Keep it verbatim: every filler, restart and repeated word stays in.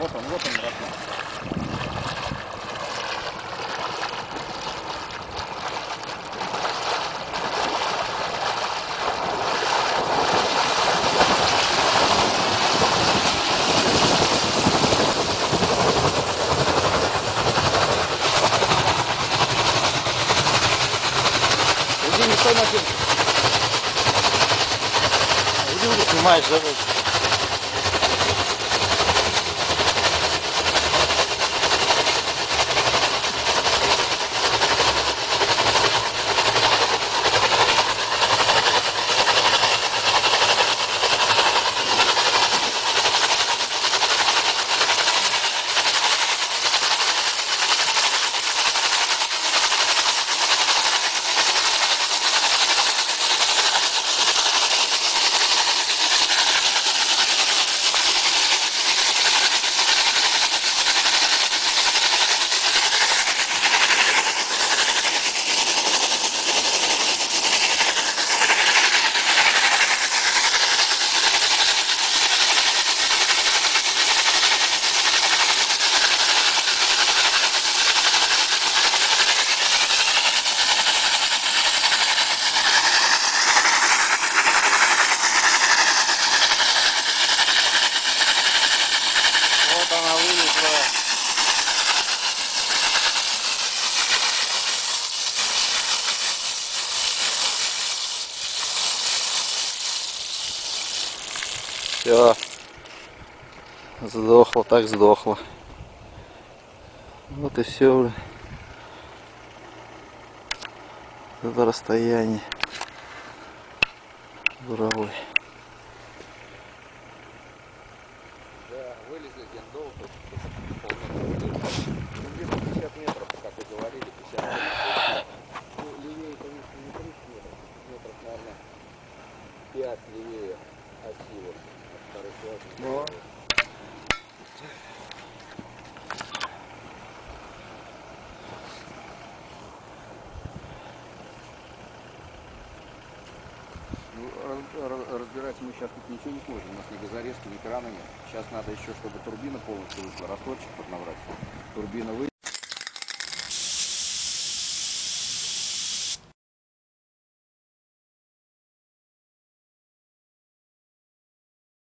Вот он, вот он, родной. Уйди, не стой на фильм. Уйди, уже снимаешь, забыл. Все, сдохло, так сдохло. Вот и все. Это расстояние буровой. Да, вылезли Гиндово, где-то пятьдесят метров, как вы говорили, пятьдесят метров. Ну, левее, конечно, не тридцать метров, метров, наверное, пять левее оси вот. Но. Ну, разбирать мы сейчас тут ничего не сможем, у нас ни газорезки, ни крана нет. Сейчас надо еще, чтобы турбина полностью вышла, растворчик поднабрать. Турбина выйдет.